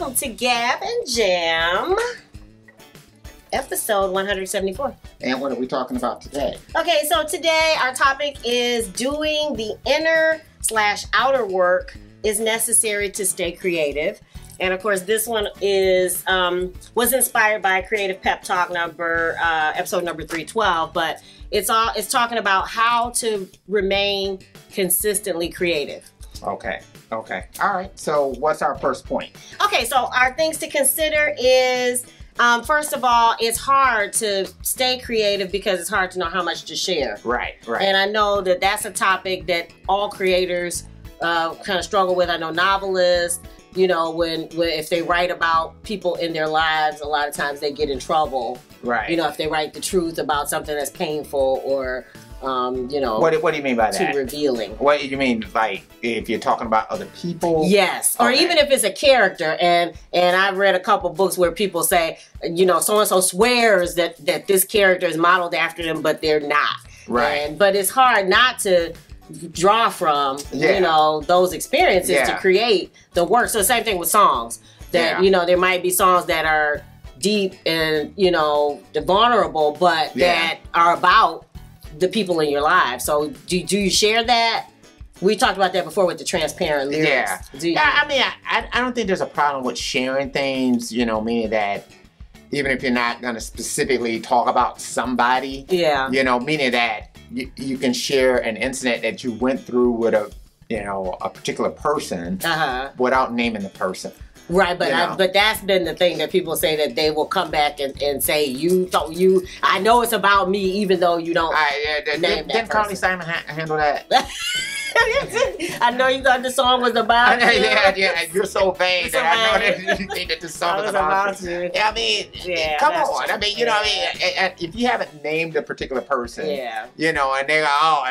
Welcome to Gab and Jam, episode 174. And what are we talking about today? Okay, so today our topic is doing the inner / outer work is necessary to stay creative. And of course, this one is was inspired by Creative Pep Talk episode number 312. But it's talking about how to remain consistently creative. Okay. All right. So what's our first point? Okay. So our things to consider is first of all, it's hard to stay creative because it's hard to know how much to share. Right. And I know that that's a topic that all creators kind of struggle with. I know novelists. You know, if they write about people in their lives, a lot of times they get in trouble. Right. You know, if they write the truth about something that's painful or, you know. What do you mean by that? Too revealing. What do you mean, like, if you're talking about other people? Yes. Okay. Or even if it's a character. And I've read a couple books where people say, you know, so-and-so swears that this character is modeled after them, but they're not. Right. But it's hard not to draw from, you know, those experiences to create the work. So the same thing with songs that, you know, there might be songs that are deep and, you know, vulnerable, but that are about the people in your life. So do you share that? We talked about that before with the transparent lyrics. Yeah. I mean, I don't think there's a problem with sharing things, you know, meaning that even if you're not going to specifically talk about somebody, you know, meaning that you can share an incident that you went through with a particular person without naming the person. Right, but that's been the thing that people say that they will come back and say, I know it's about me, even though you don't name that person. Didn't Connie Simon handle that? I know you thought the song was about you. Yeah, you're so vain that I know that you think that the song was about you. Yeah, I mean, come on. True. I mean, you know what I mean? And if you haven't named a particular person, you know, and they go, oh,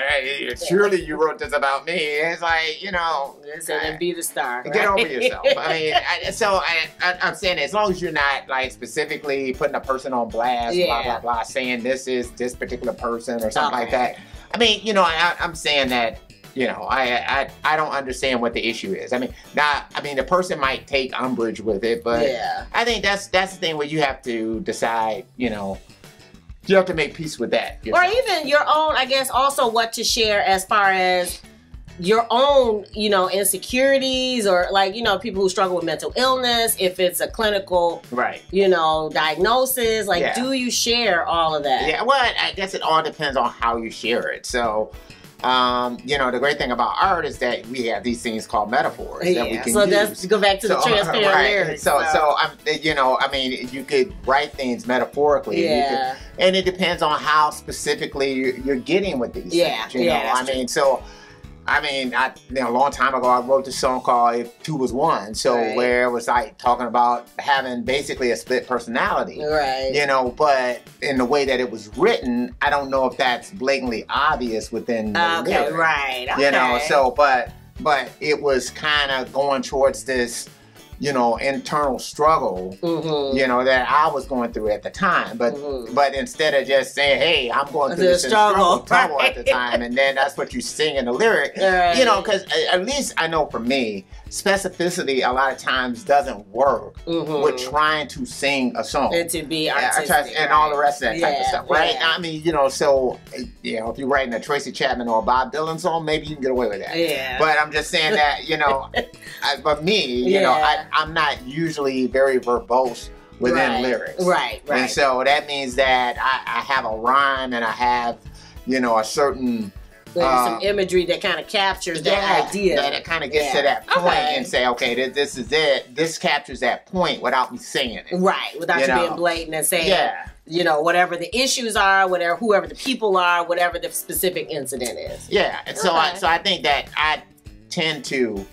surely you wrote this about me. It's like, you know. So then be the star. Right? Get over yourself. I mean, I'm saying that as long as you're not, like, specifically putting a person on blast, blah, blah, blah, saying this is this particular person or something like that. I mean, you know, I'm saying that. You know, I don't understand what the issue is. I mean, the person might take umbrage with it, but I think that's the thing where you have to decide, you know, you have to make peace with that. Yourself. Or even your own, I guess, also what to share as far as your own, you know, insecurities or like, you know, people who struggle with mental illness, if it's a clinical, you know, diagnosis, like do you share all of that? Yeah, well, I guess it all depends on how you share it. So, you know, the great thing about art is that we have these things called metaphors that we can use. So that's go back to the transparent lyrics. So I'm, you know, I mean, you could write things metaphorically. Yeah. And it depends on how specifically you're getting with these things. Yeah. You know, I mean, so, I mean, you know, a long time ago, I wrote this song called If Two Was One. So where it was like talking about having basically a split personality. Right. You know, but in the way that it was written, I don't know if that's blatantly obvious within the lyric. Right. Okay. You know, so, but it was kind of going towards this, you know, internal struggle, you know, that I was going through at the time. But but instead of just saying, hey, I'm going through this struggle at the time, and then that's what you sing in the lyric, you know, because at least I know for me, specificity a lot of times doesn't work with trying to sing a song. And to be artistic. And all the rest of that type of stuff, right? I mean, you know, so, you know, if you're writing a Tracy Chapman or a Bob Dylan song, maybe you can get away with that. Yeah. But I'm just saying that, you know, but me, you know, I'm not usually very verbose within lyrics. Right. And so that means that I have a rhyme and I have, you know, a certain... some imagery that kind of captures that idea. That it kind of gets to that point and say, okay, this is it. This captures that point without me saying it. Right, without you being blatant and saying, you know, whatever the issues are, whoever the people are, whatever the specific incident is. Yeah, and so I think that I tend to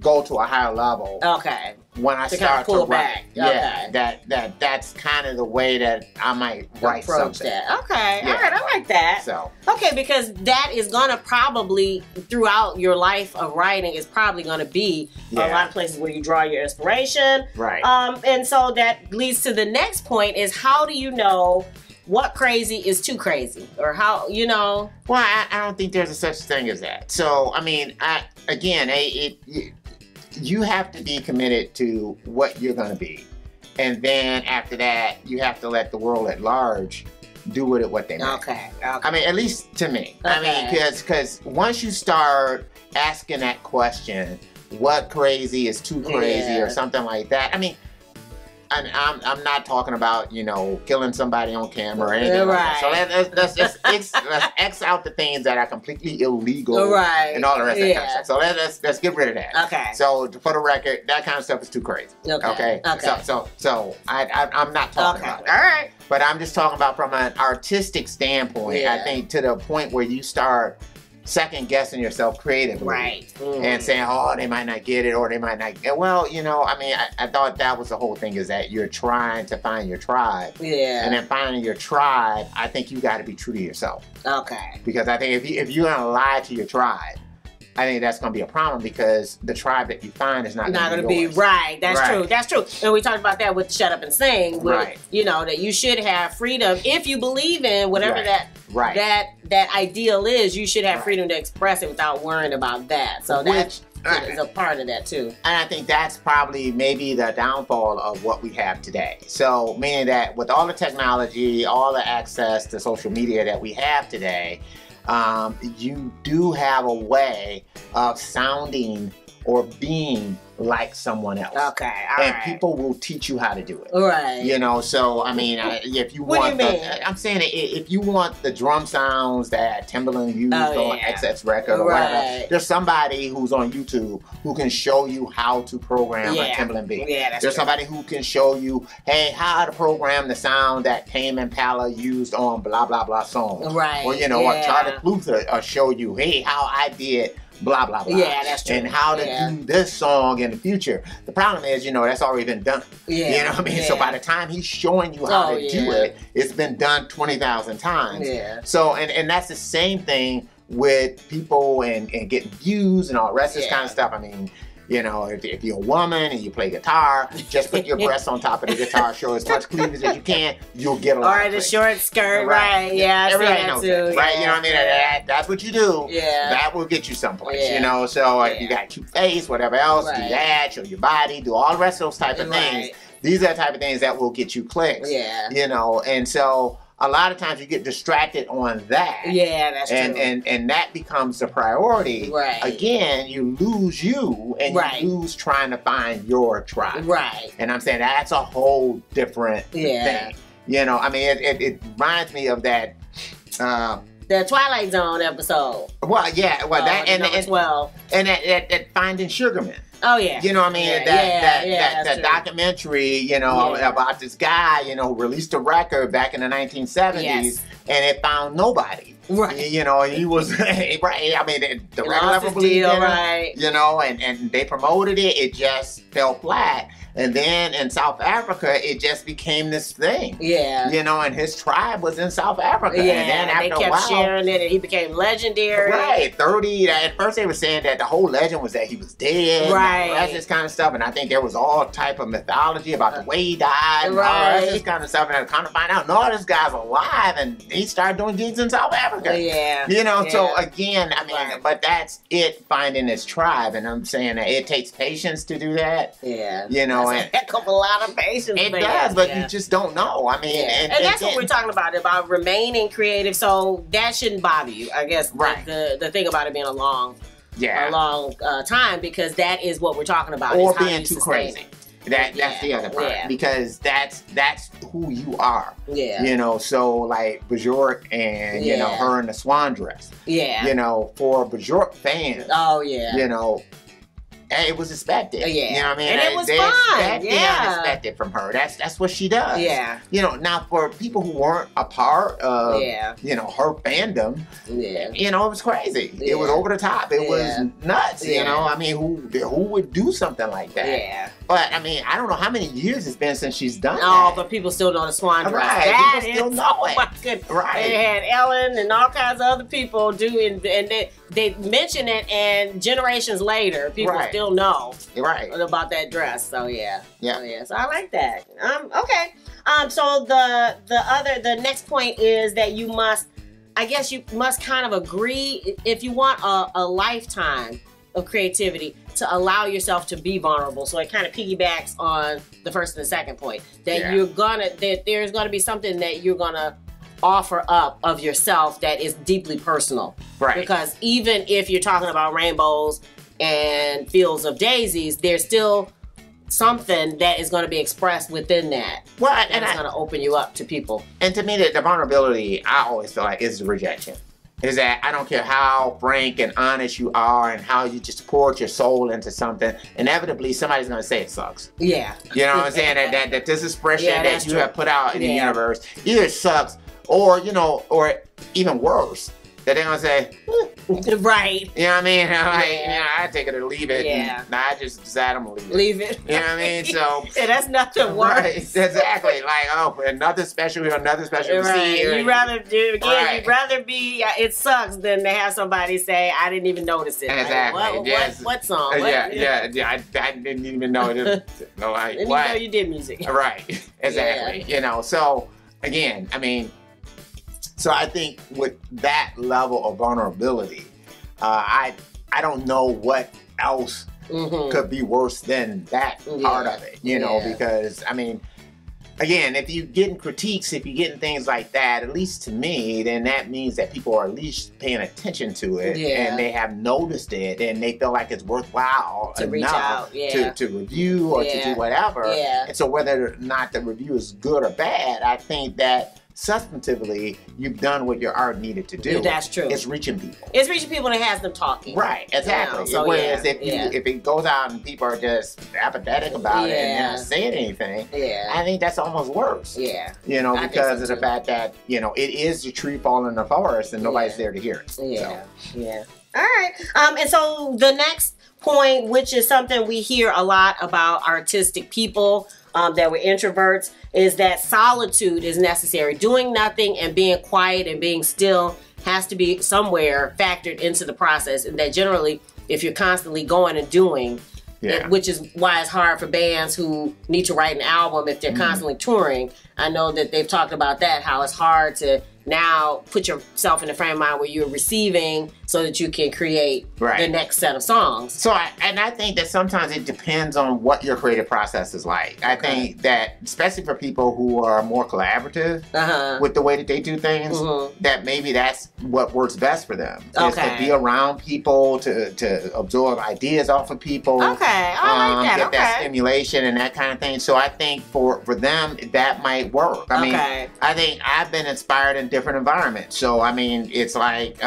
go to a higher level. Okay. When I start to write, that's kind of the way that I might write something. Okay, all right, I like that. So because that is gonna probably throughout your life of writing is probably gonna be a lot of places where you draw your inspiration. Right. And so that leads to the next point is how do you know what crazy is too crazy, or how you know? Well, I don't think there's a such thing as that. So I mean, again, you have to be committed to what you're going to be. And then after that, you have to let the world at large do with it what they want. Okay, okay. I mean, at least to me. Okay. I mean, because once you start asking that question, what crazy is too crazy or something like that, I mean, I'm not talking about, you know, killing somebody on camera or anything like that. So let's X out the things that are completely illegal and all the rest of that kind of stuff. So let's get rid of that. Okay. So for the record, that kind of stuff is too crazy. Okay. Okay. So I'm not talking about it. All right. But I'm just talking about from an artistic standpoint, I think, to the point where you start second guessing yourself creatively, and saying, "Oh, they might not get it, or they might not." And well, you know, I mean, I thought that was the whole thing, is that you're trying to find your tribe, and then finding your tribe, I think you got to be true to yourself. Okay. Because I think if you're gonna lie to your tribe, I think that's gonna be a problem, because the tribe that you find is not gonna be yours. Right. That's true. That's true. And we talked about that with Shut Up and Sing. With, you know, that you should have freedom if you believe in whatever that ideal is. You should have freedom to express it without worrying about that. So that's a part of that too. And I think that's probably maybe the downfall of what we have today. So meaning that with all the technology, all the access to social media that we have today, you do have a way of sounding or being like someone else. Okay, all right. People will teach you how to do it. Right. You know, so, I mean, if you want... What do you mean? I'm saying if you want the drum sounds that Timbaland used on XX Record or whatever, there's somebody who's on YouTube who can show you how to program a Timbaland beat. Yeah, that's true. Somebody who can show you, hey, how to program the sound that Tame Impala used on blah, blah, blah song. Right, or, you know, or Charlie Puth will show you, hey, how I did... blah, blah, blah. Yeah, that's true. And how to do this song in the future. The problem is, you know, that's already been done. Yeah. You know what I mean? Yeah. So by the time he's showing you how to do it, it's been done 20,000 times. Yeah. So, and that's the same thing with people and getting views and all the rest of this kind of stuff. I mean, you know, if you're a woman and you play guitar, just put your breasts on top of the guitar, show as much cleavage as you can, you'll get a lot of things. Or the short skirt, right. Yeah, everybody knows that, right? You know what I mean? That's what you do. Yeah. That will get you someplace, you know? So if you got a cute face, whatever else, do that, show your body, do all the rest of those type of things. These are the type of things that will get you clicks. Yeah. You know, and so... a lot of times you get distracted on that. Yeah, that's true. And that becomes the priority. Right. Again, you lose you and you lose trying to find your tribe. Right. And I'm saying that's a whole different thing. You know, I mean, it reminds me of that... the Twilight Zone episode. Well, yeah. Well, that and 12. And that Finding Sugarman. Oh, yeah. You know what I mean? Yeah, that documentary, you know, about this guy, you know, released a record back in the 1970s, and it found nobody. Right. You know, he was, I mean, the record label believed in him, you know, and they promoted it. It just fell flat. And then in South Africa, it just became this thing. Yeah. You know, and his tribe was in South Africa. Yeah, and then after they kept sharing it, and he became legendary. Right, 30. At first they were saying that the whole legend was that he was dead. Right. And that's this kind of stuff. And I think there was all type of mythology about the way he died. And all that's this kind of stuff. And I kind of find out, no, this guy's alive. And he started doing gigs in South Africa. Yeah. You know, so again, I mean, but that's it, finding his tribe. And I'm saying that it takes patience to do that. Yeah. You know. That's a heck of a lot of patience. It does, but you just don't know. I mean, and that's what we're talking about remaining creative. So that shouldn't bother you, I guess. Right. The thing about it being a long time, because that is what we're talking about. Or being too crazy. That's the other part, because that's who you are. Yeah. You know, so like Bjork and you know her in the swan dress. Yeah. You know, for Bjork fans. Oh yeah. You know. It was expected. Yeah. You know what I mean? And it was fun. Yeah. The unexpected from her. That's what she does. Yeah. You know, now for people who weren't a part of, you know, her fandom, you know, it was crazy. Yeah. It was over the top. It was nuts, you know? I mean, who would do something like that? Yeah. But, I mean, I don't know how many years it's been since she's done that. Oh, but people still know the swan dress. Right. That people still know it. Fucking, right. They had Ellen and all kinds of other people doing, and they mention it, and generations later, people still know about that dress. So so I like that. So the next point is that you must, I guess you must kind of agree, if you want a lifetime of creativity to allow yourself to be vulnerable. So it kind of piggybacks on the first and the second point, that you're gonna, that there's gonna be something that you're gonna offer up of yourself that is deeply personal. Right. Because even if you're talking about rainbows and fields of daisies, there's still something that is going to be expressed within that. Well, and it's going to open you up to people. And to me, the vulnerability, I always feel like, is rejection. Is that I don't care how frank and honest you are and how you just poured your soul into something, inevitably somebody's gonna say it sucks. Yeah. You know what I'm saying? That this expression that you have put out in the universe either sucks or, you know, or even worse, that they're gonna say, right. You know what I mean? Like, I take it or leave it. Yeah. And I just decide I'm gonna leave it. Leave it. You know what I mean? So that's nothing worse. Right, exactly. Like, oh, another special right. You'd rather be, it sucks than to have somebody say, I didn't even notice it. Exactly. Like, what song? I didn't even know it. No, I didn't know you did music. Right. Exactly. Yeah. You know, so again, I mean, so I think with that level of vulnerability, I don't know what else could be worse than that part of it, you know, because, I mean, again, if you're getting critiques, if you're getting things like that, at least to me, then that means that people are at least paying attention to it and they have noticed it and they feel like it's worthwhile to reach out, to review or to do whatever. Yeah. And so whether or not the review is good or bad, I think that substantively, you've done what your art needed to do. That's true. It's reaching people. It's reaching people and it has them talking. Right, exactly. You know, so whereas if it goes out and people are just apathetic about it and not saying anything, I think that's almost worse. Yeah. You know, because of the fact that, you know, it is the tree falling in the forest and nobody's there to hear it. Yeah. So. Yeah. All right. And so the next point, which is something we hear a lot about artistic people, that we're introverts, is that solitude is necessary. Doing nothing and being quiet and being still has to be somewhere factored into the process, and that generally, if you're constantly going and doing, which is why it's hard for bands who need to write an album if they're constantly touring. I know that they've talked about that, how it's hard to now put yourself in the frame of mind where you're receiving so that you can create the next set of songs. So, I think that sometimes it depends on what your creative process is like. I think that, especially for people who are more collaborative with the way that they do things, that maybe that's what works best for them. Is to be around people, to absorb ideas off of people. Okay, I like that. Get that stimulation and that kind of thing. So I think for them, that might work. I mean, I think I've been inspired in different environments. So, I mean, it's like,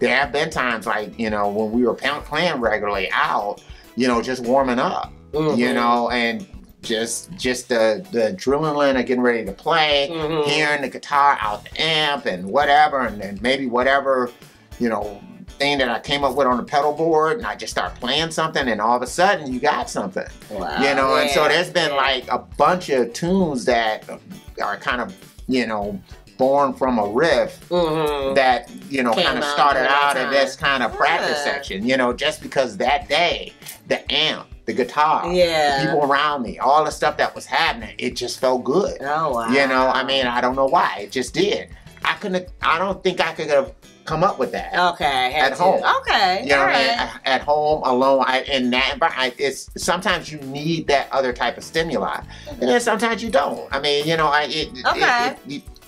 there have been times like, you know, when we were playing regularly out, you know, just warming up, you know, and just the adrenaline of getting ready to play, hearing the guitar out the amp and whatever, and maybe whatever, you know, thing that I came up with on the pedal board, and I just start playing something, and all of a sudden you got something, you know, and so there's been like a bunch of tunes that are kind of, you know, born from a riff that, you know, kind of started out in this kind of practice section, you know, just because that day, the amp, the guitar, the people around me, all the stuff that was happening, it just felt good. Oh, wow. You know, I mean, I don't know why, it just did. I don't think I could have come up with that. Okay. At home. Okay. You know what I mean? At home, alone, in that environment, it's, sometimes you need that other type of stimuli. And then sometimes you don't. I mean, you know,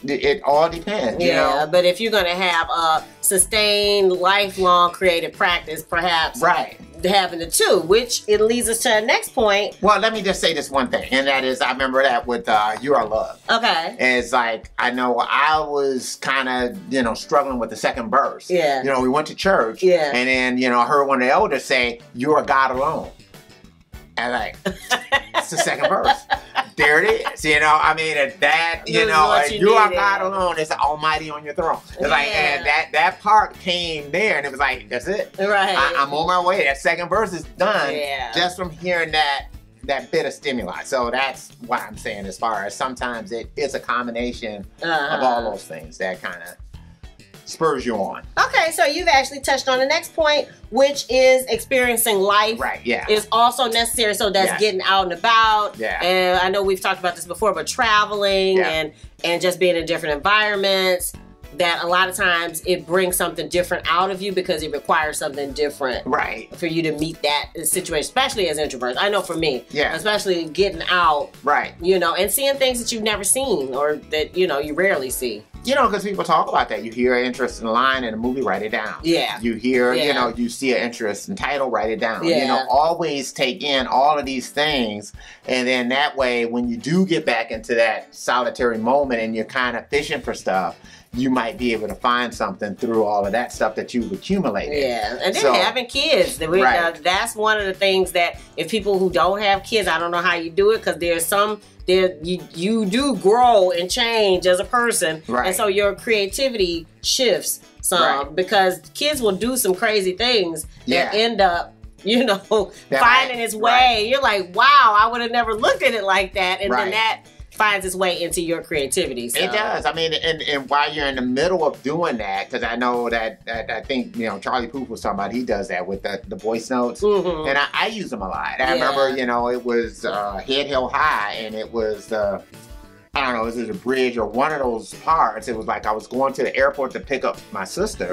it all depends, you know? But if you're going to have a sustained, lifelong creative practice, perhaps having the two, which it leads us to the next point. Well, let me just say this one thing, and that is, I remember that with You Are Love. Okay. And it's like, I know I was kind of, you know, struggling with the second verse. Yeah. You know, we went to church, and then, you know, I heard one of the elders say, "You are God alone." And like, it's the second verse. There it is, you know. I mean, that, you know, you are God alone. It's the Almighty on your throne. It's like, and that part came there, and it was like, that's it. Right. I'm on my way. That second verse is done. Yeah. Just from hearing that bit of stimuli. So that's what I'm saying. As far as sometimes it is a combination of all those things that kind of spurs you on. Okay, so you've actually touched on the next point, which is experiencing life. Right, yeah. It's also necessary, so that's getting out and about. Yeah. And I know we've talked about this before, but traveling and just being in different environments. that a lot of times it brings something different out of you because it requires something different for you to meet that situation, especially as introverts. I know for me, especially getting out, you know, and seeing things that you've never seen or that, you know, you rarely see. You know, because people talk about that. You hear an interesting line in a movie, write it down. You hear, you know, you see an interesting title, write it down. You know, always take in all of these things. And then that way, when you do get back into that solitary moment and you're kind of fishing for stuff, you might be able to find something through all of that stuff that you've accumulated. And then having kids. That's one of the things that if people who don't have kids, I don't know how you do it, because there's some... You do grow and change as a person, and so your creativity shifts some because kids will do some crazy things that end up, you know, finding its way. You're like, wow, I would have never looked at it like that, and then that finds its way into your creativity. So. It does. I mean, and while you're in the middle of doing that, because I know that, I think, you know, Charlie Puth was talking about, he does that with the voice notes, and I use them a lot. I remember, you know, it was Head Held High, and it was, I don't know, it was a bridge or one of those parts. It was like I was going to the airport to pick up my sister,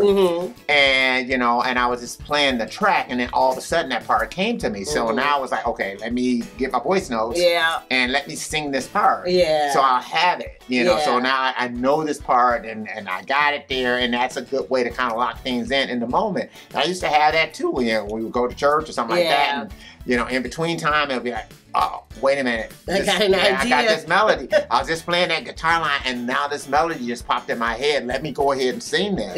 and, you know, and I was just playing the track, and then all of a sudden that part came to me. So now I was like, okay, let me get my voice notes and let me sing this part. So I'll have it, you know, so now I know this part and I got it there, and that's a good way to kind of lock things in the moment. And I used to have that too, you know, when we would go to church or something like that, and, you know, in between time, it would be like, oh, wait a minute. I got this melody. I was just playing that guitar line, and now this melody just popped in my head. Let me go ahead and sing this.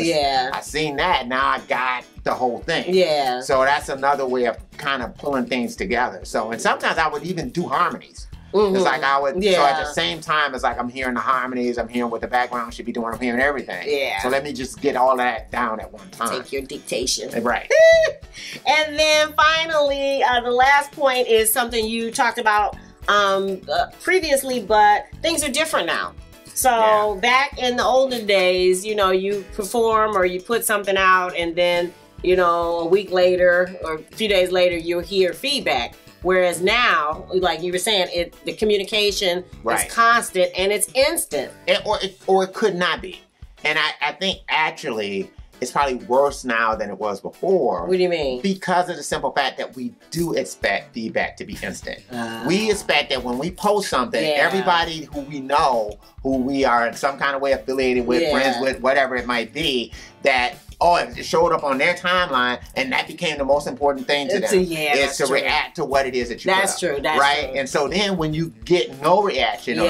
I seen that. Now I got the whole thing. So that's another way of kind of pulling things together. So, and sometimes I would even do harmonies. It's like I would, so at the same time, it's like I'm hearing the harmonies, I'm hearing what the background should be doing, I'm hearing everything. So let me just get all that down at one time. Take your dictation. And then finally, the last point is something you talked about previously, but things are different now. So back in the olden days, you know, you perform or you put something out, and then, you know, a week later or a few days later, you'll hear feedback. Whereas now, like you were saying, the communication is constant and it's instant. Or it could not be. And I think actually it's probably worse now than it was before. What do you mean? Because of the simple fact that we do expect feedback to be instant. We expect that when we post something, everybody who we know, who we are in some kind of way affiliated with, friends with, whatever it might be, that... Oh, it showed up on their timeline, and that became the most important thing to them. Is to react to what it is that you put up. That's true. And so then when you get no reaction, or 2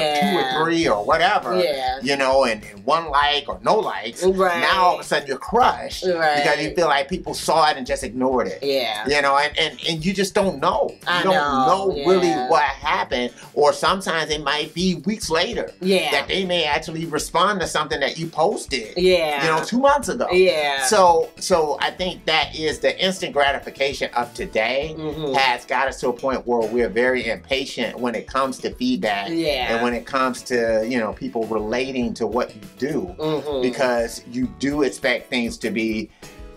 or 3 or whatever, you know, and 1 like or no likes, now all of a sudden you're crushed because you feel like people saw it and just ignored it. You know, and you just don't know. You don't know really what happened, or sometimes it might be weeks later that they may actually respond to something that you posted, you know, 2 months ago. So I think that is the instant gratification of today has got us to a point where we're very impatient when it comes to feedback and when it comes to, you know, people relating to what you do because you do expect things to be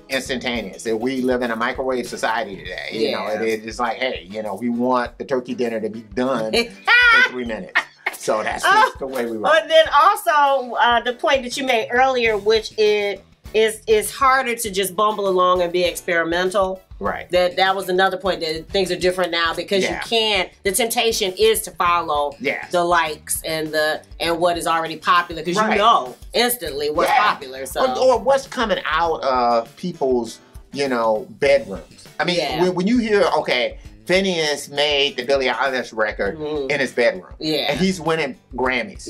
instantaneous. We live in a microwave society today. You know, it's like, hey, you know, we want the turkey dinner to be done in 3 minutes. So that's just the way we roll. But then also the point that you made earlier, which is it's harder to just bumble along and be experimental. That was another point, that things are different now because you can't, the temptation is to follow the likes and what is already popular, because you know instantly what's popular. So or what's coming out of people's, you know, bedrooms. I mean, when you hear, okay, Finneas made the Billie Eilish record in his bedroom. And he's winning Grammys.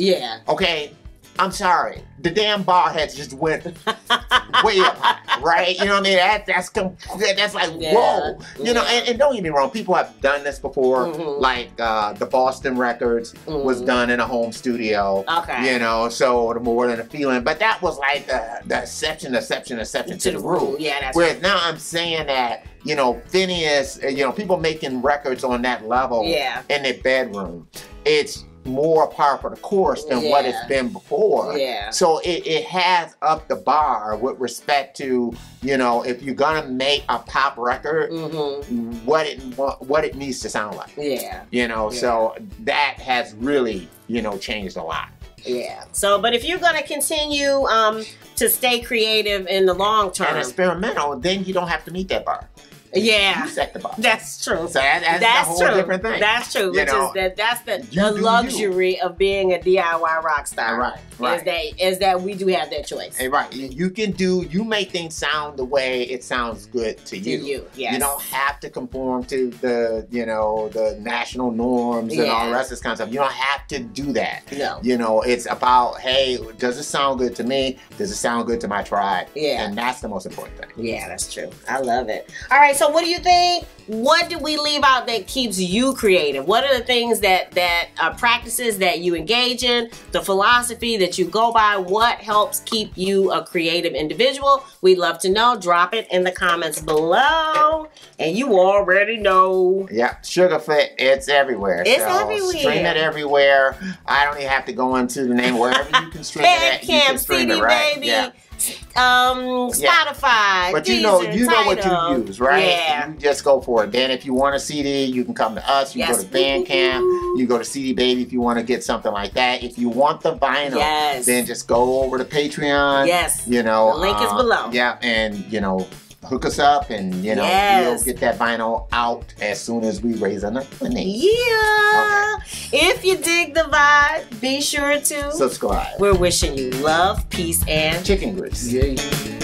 Okay. I'm sorry, the damn ball heads just went way up high, right? You know what I mean? That's like, whoa. You know, and don't get me wrong, people have done this before. Like, the Boston records was done in a home studio. You know, so the More Than a Feeling. But that was like the exception to the rule. That's Whereas now I'm saying that, you know, Finneas, you know, people making records on that level in their bedroom. It's more par for the course than what it's been before. So it has up the bar with respect to, you know, if you're gonna make a pop record, what it needs to sound like. You know, so that has really, you know, changed a lot. Yeah. So, but if you're going to continue to stay creative in the long term and experimental, then you don't have to meet that bar. Yeah, you set the bar. That's true. So that's a whole different thing. That's true. Which is that that's the luxury of being a DIY rock star. Right. Right. Is that we do have that choice. Hey, right. You make things sound the way it sounds good to you. Yes. You don't have to conform to the the national norms and all the rest of this kind of stuff. You don't have to do that. No. It's about, hey, does it sound good to me? Does it sound good to my tribe? Yeah. And that's the most important thing. Yeah, that's true. I love it. All right. So what do you think? What did we leave out that keeps you creative? What are the things that are practices that you engage in, the philosophy that you go by? What helps keep you a creative individual? We'd love to know. Drop it in the comments below. And you already know. Yeah, Sugarfoot, it's everywhere. It's everywhere. Stream it everywhere. I don't even have to go into the name. Wherever you can stream it at, you can stream CD it, right? Baby. Yeah. Spotify, but Deezer, you know what you use, right? Yeah. You just go for it. Then if you want a CD, you can come to us. You go to Bandcamp. You go to CD Baby if you want to get something like that. If you want the vinyl, then just go over to Patreon. Yes. The link is below. Yeah, and hook us up, and we'll get that vinyl out as soon as we raise enough money. Yeah. Okay. If you dig the vibe, be sure to subscribe. We're wishing you love, peace, and chicken grease. Yeah.